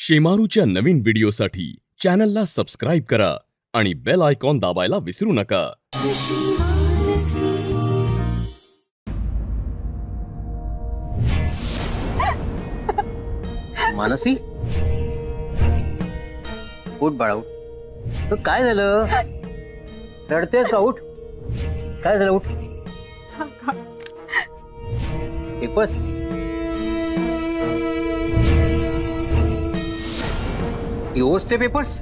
शेमारूच्या नवीन व्हिडिओसाठी चॅनलला सबस्क्राइब करा आणि बेल आयकॉन दाबायला विसरू नका। मानसी उठ बाळा, उठ। काय झालं? रडतेस का? उठ। काय झालं? उठ। एक बस। योस्ते पेपर्स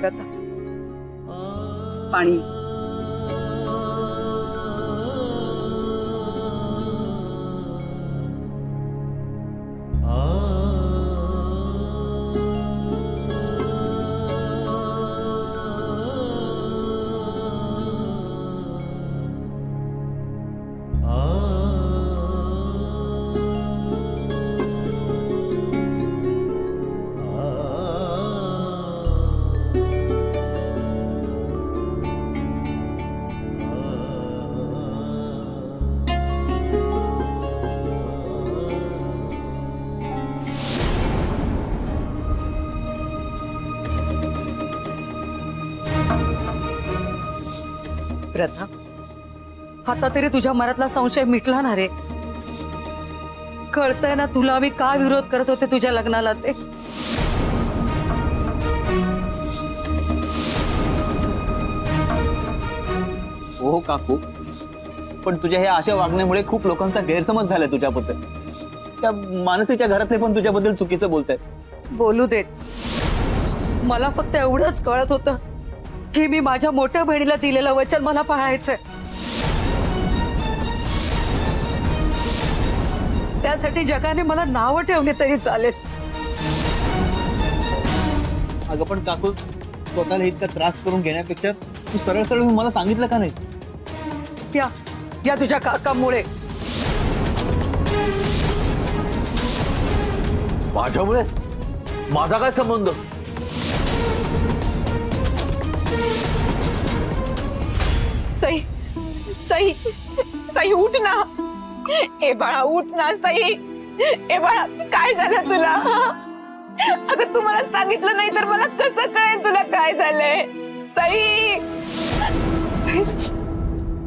प्रताप, पानी प्रताप, आता तरी तुझ्या मनातला संशय मिटला ना रे। कळतंय ना तुला मी का विरोध करत होते तुझ्या लग्नाला ते। हो काकू, पण तुझ्या ह्या अशा वागण्यामुळे खूप लोकांचा गैरसमज झालाय तुझ्याबद्दल। त्या मानसीच्या घरातले पण तुझ्याबद्दल चुकीचं बोलतायत। बोलू दे, मला फक्त एवढंच कळत होतं की मी माझ्या मोठ्या बहिणीला दिलेलं वचन मला पाळायचंय। त्यासाठी जगाने मला नाव ठेवले तरी चालेल। अगं पण काकू, स्वतःला इतका त्रास करून घेण्यापेक्षा तू सरळ सरळ मला सांगितलं का नाही? या तुझ्या काकामुळे, माझ्यामुळे? माझा काय संबंध? सई, सई, सई उठ ना। ए बाळा उठ ना सई। ए बाळा, काय झालं तुला? अगं तू मला सांगितलं नाही तर मला कसं कळेल तुला काय झालंय? सई,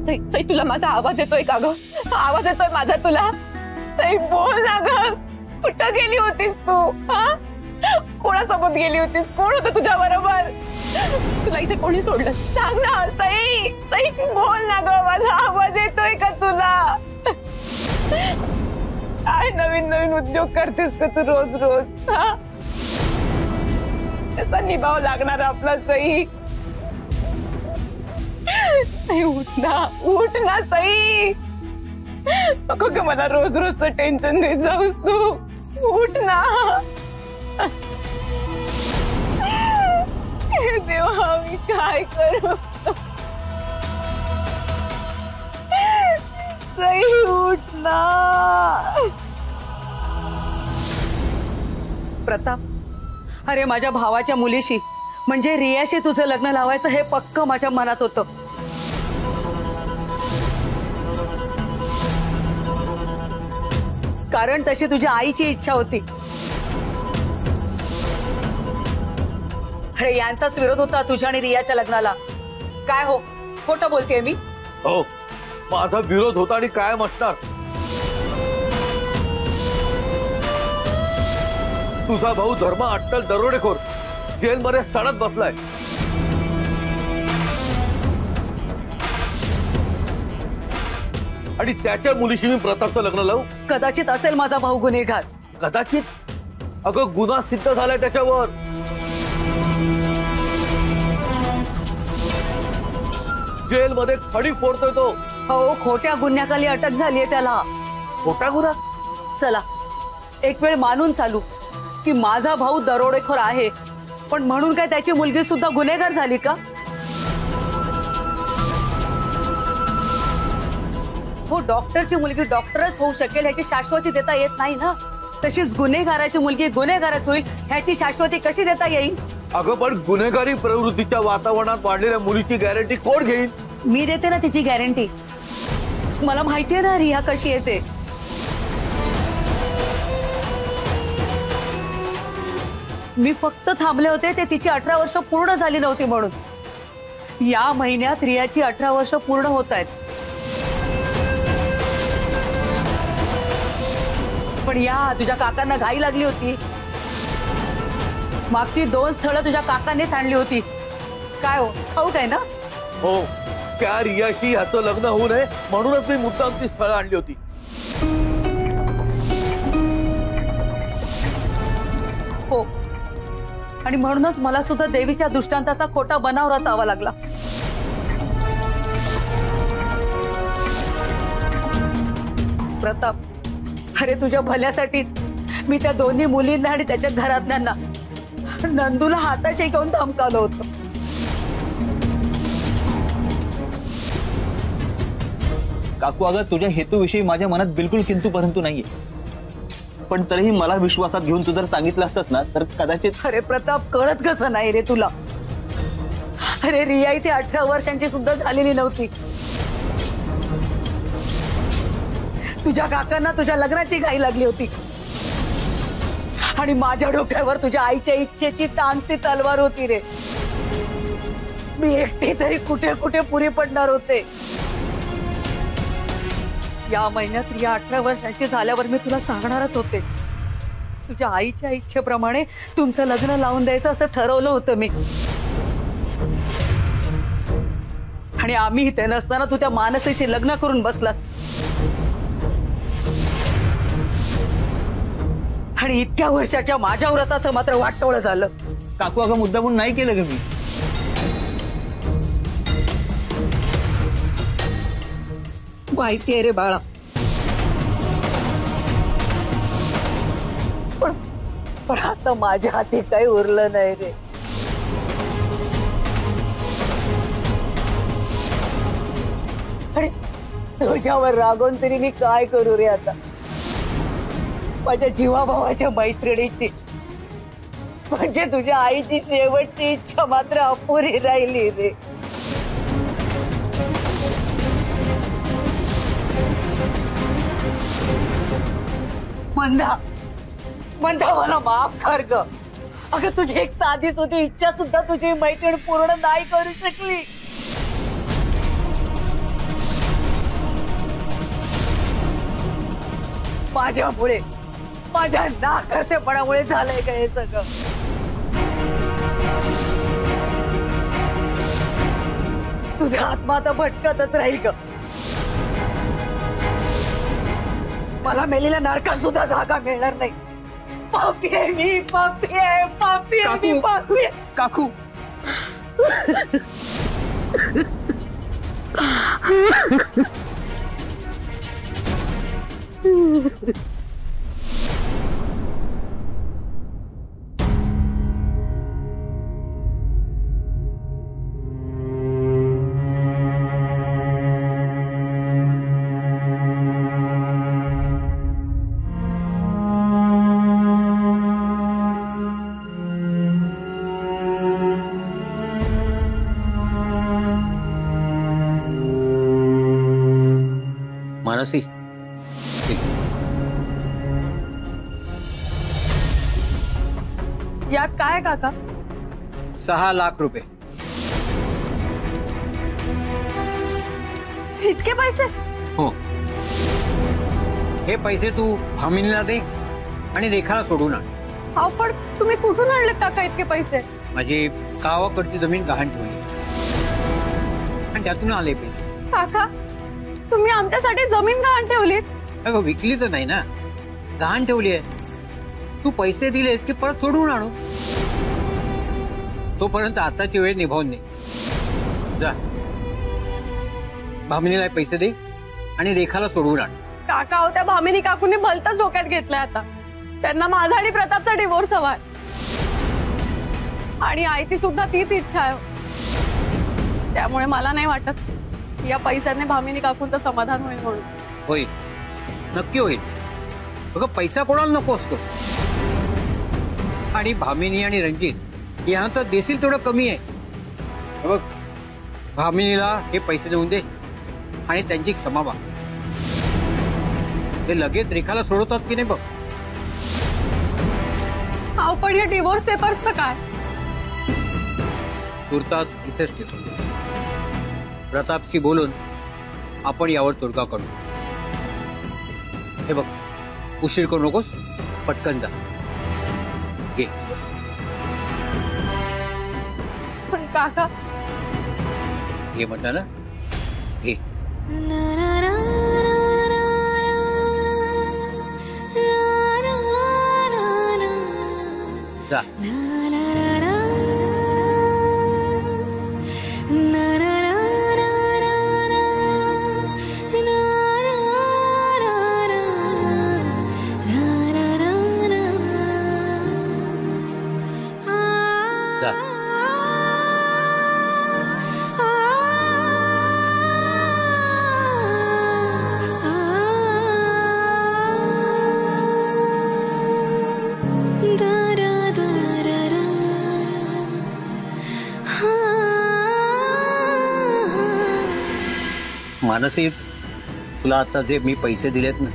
सई, सई तुला माझा आवाज येतोय का ग? आवाज येतोय माझा तुला? सई बोल ना ग, कुठं गेली होतीस तू? कोणासोबत गेली होतीस? कोण होतं तुझ्या बरोबर? तुला इथे कोणी सोडलं? सांग ना सई, सई बोल ना ग, माझा आवाज येतोय का तुला? काय नवीन नवीन उद्योग करतेस का तू रोज रोज? त्याचा निभाव लागणार आपला। सई, सई उठ ना, उठ ना सई। नको का मला रोज रोजचं टेन्शन देत जाऊस तू। उठ ना देवा, मी काय करू? सई उठ ना। प्रताप, अरे माझ्या भावाच्या मुलीशी म्हणजे रियाशी तुझं लग्न लावायचं हे पक्क माझ्या मनात होतं। कारण तशी तुझ्या आईची इच्छा होती। अरे यांचाच विरोध होता तुझ्या आणि रियाच्या लग्नाला। काय हो, खोटं बोलतेय मी? हो, माझा विरोध होता आणि काय म्हणणार? तुझा भाऊ धर्मा अट्टल दरोडेखोर, जेलमध्ये सडत बसलाय। आणि त्याच्या मुलीशी मी प्रतापचं लग्न लावू? कदाचित असेल माझा भाऊ गुन्हेगार। कदाचित? अगं गुन्हा सिद्ध झालाय त्याच्यावर। जेल मध्ये खडी फोडतोय तो। हो, खोट्या गुन्ह्याखाली अटक झालीय त्याला। खोटा गुन्हा? चला एक वेळ मानून चालू की माझा भाऊ दरोडेखोर आहे, पण म्हणून काय त्याची मुलगी सुद्धा गुन्हेगार झाली का? अहो डॉक्टरची मुलगी डॉक्टरच होऊ शकेल ह्याची शाश्वती देता येत नाही ना, तशीच गुन्हेगाराची मुलगी गुन्हेगारच होईल ह्याची शाश्वती कशी देता येईल? अगं पण गुन्हेगारी प्रवृत्तीच्या वातावरणात वाढलेल्या मुलीची गॅरंटी कोण घेईल? मी देते ना तिची गॅरंटी, मला माहिती आहे ना रिया कशी येते. मी फक्त थांबले होते ते तिची 18 वर्ष पूर्ण झाली नव्हती म्हणून. या महिन्यात रियाची 18 वर्ष पूर्ण होत आहेत, पण या तुझ्या काकांना घाई लागली होती. मागची 2 स्थळं तुझ्या काकाने सांडली होती. काय हो ठाऊक आहे ना? हो, त्या रियाशी ह्याचं लग्न होऊ नये म्हणूनच मी मुद्दाम ती स्थळं आणली होती. हो, आणि म्हणूनच मला सुद्धा देवीच्या दृष्टांताचा खोटा बनाव रचावा लागला. प्रताप, अरे तुझ्या भल्यासाठीच मी त्या दोन्ही मुलींना आणि त्याच्या घरातल्यांना नंदूला हाताशी घेऊन धमकावलं होतं. काकू, अगं तुझ्या हेतूविषयी माझ्या मनात बिलकुल किंतू परंतु नाहीये, पण तरीही मला विश्वासात घेऊन तू जर सांगितलं असतास ना तर कदाचित. अरे प्रताप, कळत कसं नाही रे तुला? अरे रिया इथे 18 वर्षांची सुद्धा झालेली नव्हती. तुझ्या काकांना तुझ्या लग्नाची घाई लागली होती आणि माझ्या डोक्यावर तुझ्या आईच्या इच्छेची टांगती तलवार होती रे. मी एकटी तरी कुठे कुठे पुरी पडणार होते. या महिन्यात रिया 18 वर्षांची झाल्यावर मी तुला सांगणारच होते. तुझ्या आईच्या इच्छेप्रमाणे तुमचं लग्न लावून द्यायचं असं ठरवलं होतं मी. आणि आम्ही इथे नसताना तू त्या मानसेशी लग्न करून बसलास. आणि इतक्या वर्षाच्या माझ्या व्रताचं मात्र वाटोळं झालं. काकू, अगं मुद्दा म्हणून नाही केलं ग मी. माहिती आहे रे बाळा, पण आता माझ्या हाती काही उरलं नाही रे. अरे तुझ्यावर रागवून तरी मी काय करू रे? आता माझ्या जीवाभावाच्या मैत्रिणीची म्हणजे तुझ्या आईची शेवटची इच्छा मात्र अपुरी राहिली रे. मंदा, मला माफ कर ग. अगं तुझी एक साधी सुधी इच्छा सुद्धा तुझी मैत्रीण पूर्ण नाही करू शकली. माझ्यामुळे, माझ्या नाकर्तेपणामुळे झालंय का हे सगळं? तुझा आत्मा आता भटकतच राहील ग. मला मेलेल्या नरकात सुद्धा जागा मिळणार नाही. पापी आहे मी, पापी आहे, पापी आहे मी, पापी. काकू, मानसी, यात काय काका? 6 लाख रुपये. इतके पैसे? हो, हे पैसे तू भामिनीला दे आणि रेखाला सोडून आण. अहो पण तुम्ही कुठून आणले काका इतके पैसे? माझी गावाकडची जमीन गहाण ठेवली आणि त्यातून आले पैसे. काका, तुम्ही आमच्यासाठी जमीन गहाण ठेवली? अगं विकली तर नाही ना, गहाण ठेवली आहे. तू पैसे दिलेस की परत सोडून आणू. तोपर्यंत आताची वेळ निभावून नाही. जा, भामिनीला पैसे दे आणि रेखाला सोडवून आण. काका, हो त्या भामिनी काकूने भलतच डोक्यात घेतलाय आता. त्यांना माझा आणि प्रतापचा डिवोर्स हवाय आणि आईची सुद्धा तीच इच्छा आहे. त्यामुळे मला नाही वाटत या पैशाने भामिनी काकूंचं समाधान होईल म्हणून. होईल, नक्की होईल। अगं पैसा कोणाला नको असतो, आणि भामिनी आणि रणजित यांना तर देशील थोडं कमी आहे। बघ भामिनीला हे पैसे देऊन दे आणि त्यांची क्षमा माग, ते लगेच रेखाला सोडवतात की नाही बघ। आओ पण या डिवोर्स पेपर्सचं काय? तुर्तास इथेच ठेवून प्रतापशी बोलून आपण यावर तोडगा काढू। हे बघ उशीर करू नकोस, पटकन जा। पण काका हे म्हणता ना, हे जा मानसी, तुला आता जे मी पैसे दिलेत ना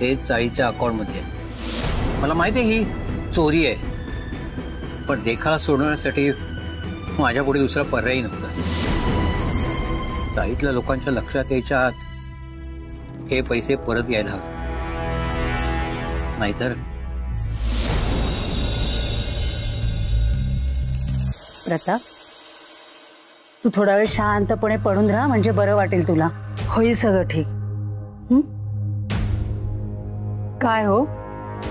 ते चाळीच्या अकाउंटमध्ये आहेत। मला माहिती आहे ही चोरी आहे, पण रेखाला सोडवण्यासाठी माझ्या पुढे दुसरा पर्याय नव्हता। चाळीतल्या लोकांच्या लक्षात यायच्या आत हे पैसे परत घ्यायला हवेत, नाहीतर। प्रताप तू थोड़ा वेळ शांतपणे पडून राहा, म्हणजे बरं वाटेल तुला, होईल सगळं ठीक। काय हो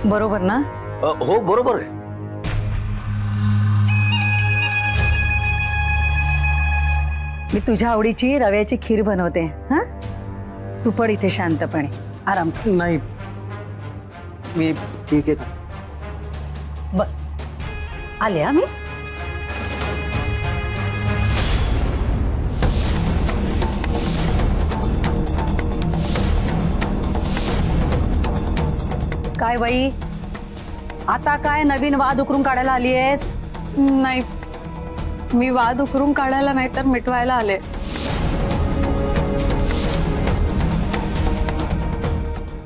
बरोबर ना? हो बरोबर आहे। मी तुझ्या आवडीची रव्याची खीर बनवते, हा तू पड इथे शांतपणे आराम। नाही मी ठीक आहे। आले आम्ही काय बाई आता काय नवीन वाद उकरून काढायला आली आहेस? नाही मी वाद उकरून काढायला नाही तर मिटवायला आले।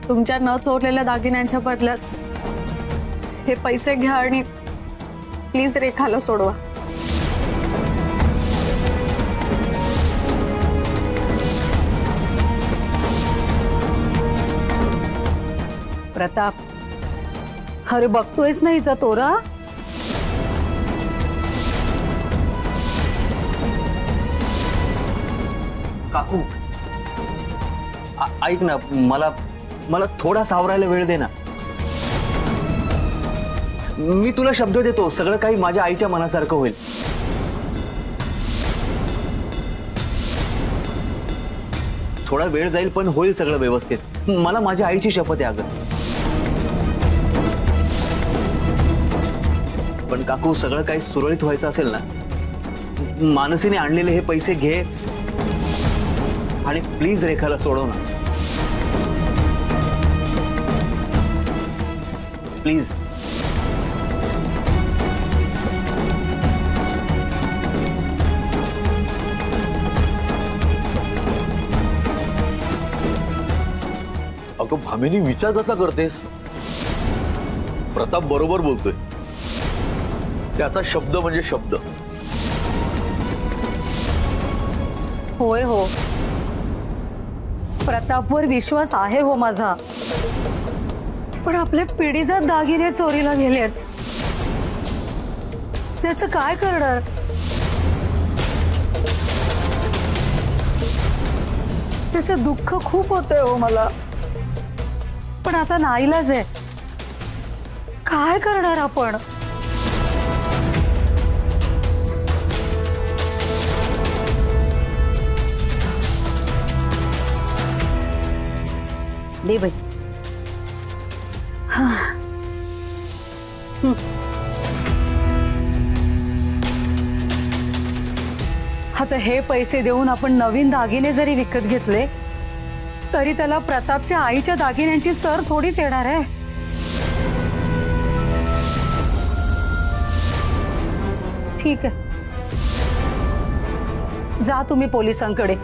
तुमच्या न चोरलेल्या दागिन्यांच्या बदल्यात हे पैसे घ्या आणि प्लीज रेखाला सोडवा। प्रताप अरे बघतोयस ना हिचा तोरा, काकू ऐक ना, मला मला थोडा सावरायला वेळ दे ना। मी तुला शब्द देतो सगळं काही माझ्या आईच्या मनासारखं होईल। थोडा वेळ जाईल पण होईल सगळं व्यवस्थित, मला माझ्या आईची शपथ आहे। अगं पण काकू सगळं काही सुरळीत व्हायचं असेल ना, मानसीने आणलेले हे पैसे घे आणि प्लीज रेखाला सोडव ना प्लीज। अगं भामिनी विचार कसा करतेस? प्रताप बरोबर बोलतोय, त्याचा शब्द म्हणजे शब्द। होय हो प्रतापवर विश्वास आहे हो माझा, पण आपले पिढीजात दागिने चोरीला गेलेत त्याचं काय करणार? त्याचं दुःख खूप होतंय हो मला, पण आता नाईलाज आहे, काय करणार आपण? दे भाई हाँ। आता हे पैसे देऊन आपण नवीन दागिने जरी विकत घेतले तरी त्याला प्रतापच्या आईच्या दागिन्यांची सर थोडीच येणार आहे. ठीक आहे, जा तुम्ही पोलिसांकडे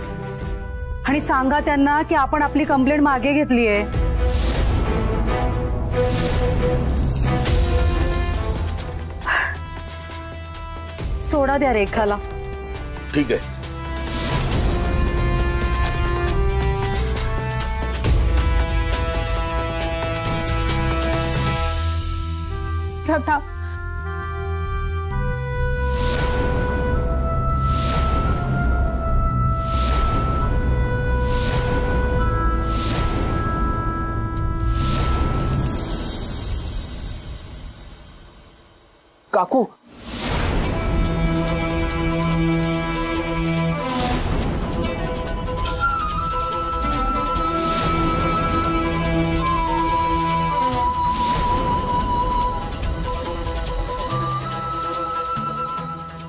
आणि सांगा त्यांना की आपण आपली कंप्लेंट मागे घेतली आहे. सोडा द्या रेखाला. ठीक आहे. प्रताप, काकू,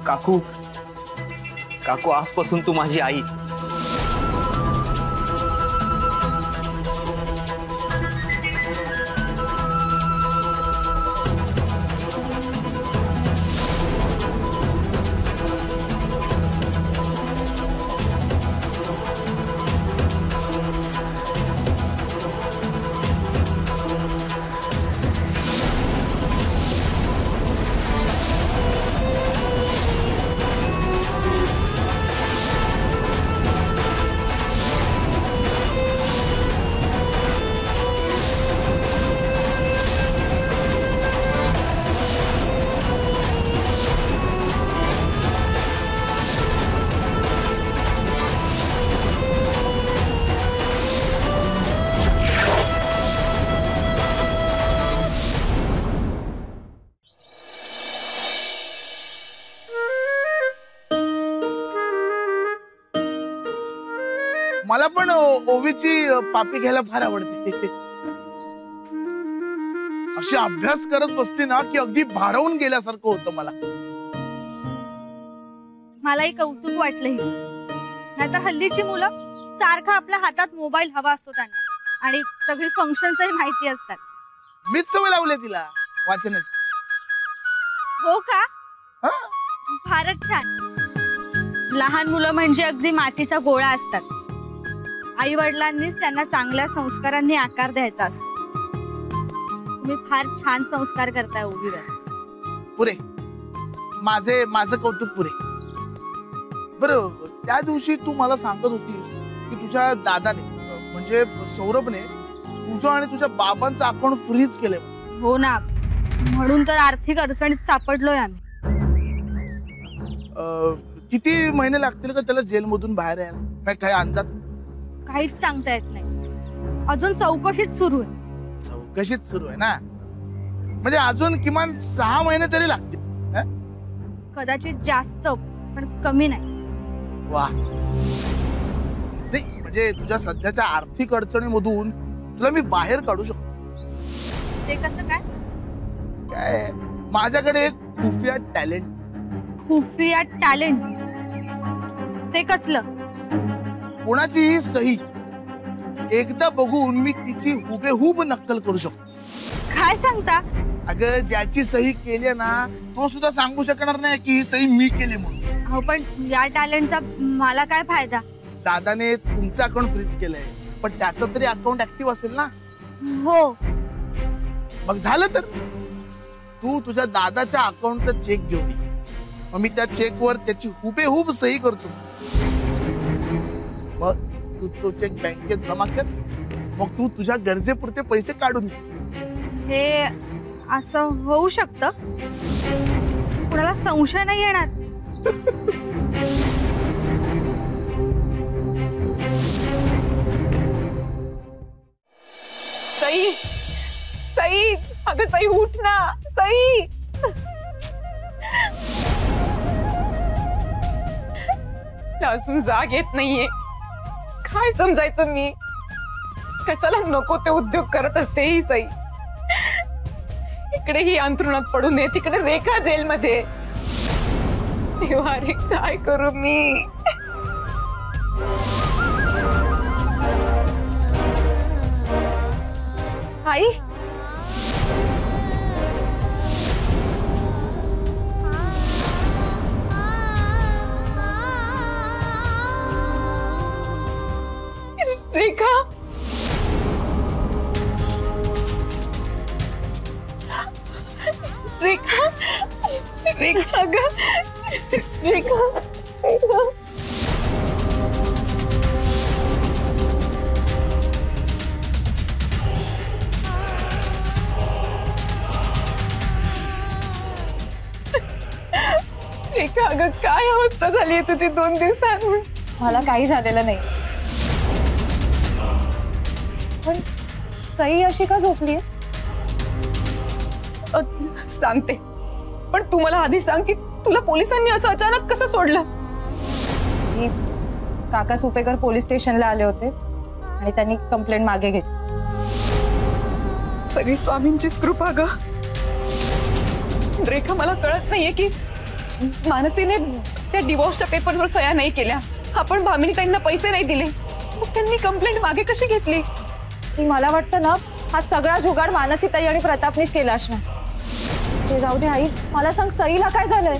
काकू, काकू, आजपासून तू माझी आई. मला पण ओवीची पापी घ्यायला फार आवडते. अशी अभ्यास करत बसते ना की अगदी भारावून गेल्यासारखं होतं. मलाही कौतुक वाटलं हिचं. नाहीतर हल्लीची मुलं सारखा आपल्या हातात मोबाईल हवा असतो त्यांना आणि सगळी फंक्शन्सही माहिती असतात. मीच सवय लावले तिला वाचनाची. हो का? फारच छान. लहान मुलं म्हणजे अगदी मातीचा गोळा असतात. आई वडिलांनीच त्यांना चांगल्या संस्कारांनी आकार द्यायचा असतो. तुम्ही फार छान संस्कार करताय ओवीवर. पुरे माझं कौतुक पुरे. बरं, त्या दिवशी तू मला सांगत होतीस की तुझ्या दादाने म्हणजे सौरभने तुझं आणि तुझ्या बाबांचं अकाउंट फ्रीज केलंय. हो ना, म्हणून तर आर्थिक अडचणीत सापडलोय आम्ही. किती महिने लागतील का त्याला जेलमधून बाहेर यायला? काय अंदाज? काहीच सांगता येत नाही. अजून चौकशीच सुरू आहे. चौकशीच सुरू आहे ना, म्हणजे अजून किमान 6 महिने तरी लागतील कदाचित, जास्त पण कमी नाही. वाह, म्हणजे तुझ्या सध्याच्या आर्थिक अडचणीमधून तुला मी बाहेर काढू शकतो. ते कसं काय? काय, माझ्याकडे एक खुफिया टॅलेंट. खुफिया टॅलेंट? ते कसलं? कोणाचीही सही एकदा बघून मी तिची हुबेहूब नक्कल करू शकतो. काय सांगता? अगं, ज्याची सही केली ना तो सुद्धा सांगू शकणार नाही की ही सही मी केली म्हणून. हो, पण या टॅलेंटचा मला काय फायदा? दादाने तुमचं अकाउंट फ्रीज केलंय, पण त्याचं तरी अकाउंट ऍक्टिव्ह असेल ना? हो. मग झालं तर तू तुझ्या दादाच्या अकाउंटचा चेक घेऊन ये. मग मी त्या चेकवर त्याची हुबेहूब सही करतो. मग तू तो चेक बँकेत जमा कर. मग तू तुझ्या गरजेपुरते पैसे काढून घे. हे असं होऊ शकतं? कुणाला संशय नाही येणार? सई, सई, अगं सई उठ ना. सई, अजून जाग येत नाहीये. काय समजायचं मी? कशाला नको ते उद्योग करत असते ही सई. इकडे ही अंथरुणात पडू नये, तिकडे रेखा जेलमध्ये. तेव्हा रे काय करू मी? आई। रेखा, रेखा, रेखा, रेखा, रेखा। रेखा अगं काय अवस्था झाली आहे तुझी 2 दिवसात? मला काही झालेलं नाही, पण सई अशी का झोपली आहे? सांगते, पण तू मला आधी सांग की तुला पोलिसांनी असं अचानक कसं सोडलं? मी काका सुपेकर पोलीस स्टेशनला आले होते आणि त्यांनी कंप्लेंट मागे घेतली। सरी स्वामींचीच कृपा ग रेखा, मला कळत नाहीये की मानसीने त्या डिवोर्सच्या पेपरवर सह्या नाही केल्या, आपण भामिनी त्यांना पैसे नाही दिले, मग त्यांनी कंप्लेंट मागे कशी घेतली? मला वाटतं ना हा सगळा जुगाड मानसी ताई आणि प्रतापनीच केला असणार। ते जाऊ दे आई, मला सांग सईला काय झालंय?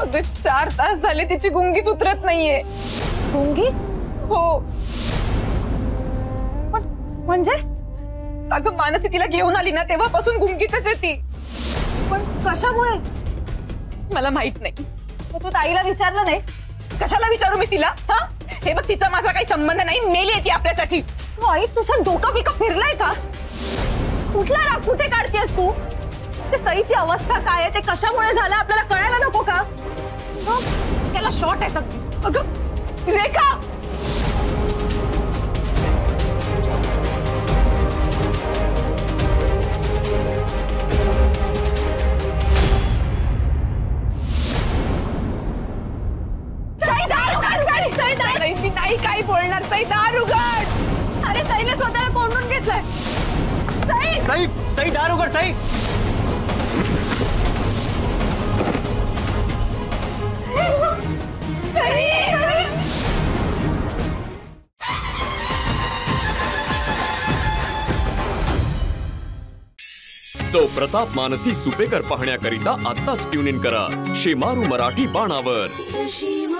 अगं 4 तास झाले तिची गुंगीच उतरत नाहीये। गुंगी? हो। पण म्हणजे? अगं मानसी तिला घेऊन आली ना तेव्हापासून गुंगीतच आहे ती। पण कशामुळे मला माहित नाही। तू ताईला विचारलं नाहीस? कशाला विचारू मी तिला? हा, हे बघ तिचा माझा काही संबंध नाही, मेली आहे ती आपल्यासाठी। आई तुझं डोकं बिकं फिरलंय का? कुठला राग कुठे काढतेस तू? ते सईची अवस्था काय आहे, ते कशामुळे झालं आपल्याला कळायला नको का? त्याला शॉर्ट आहे सगळी। अगं रेखा, मी नाही काही बोलणार। सई दार उघड। अरे सईने स्वतःला कोंडून घेतलंय। सई, सई, सई दार उघड। सई सौ. प्रताप मानसी सुपेकर पाहण्याकरिता आत्ताच ट्यून इन करा शेमारू मराठी बाणावर।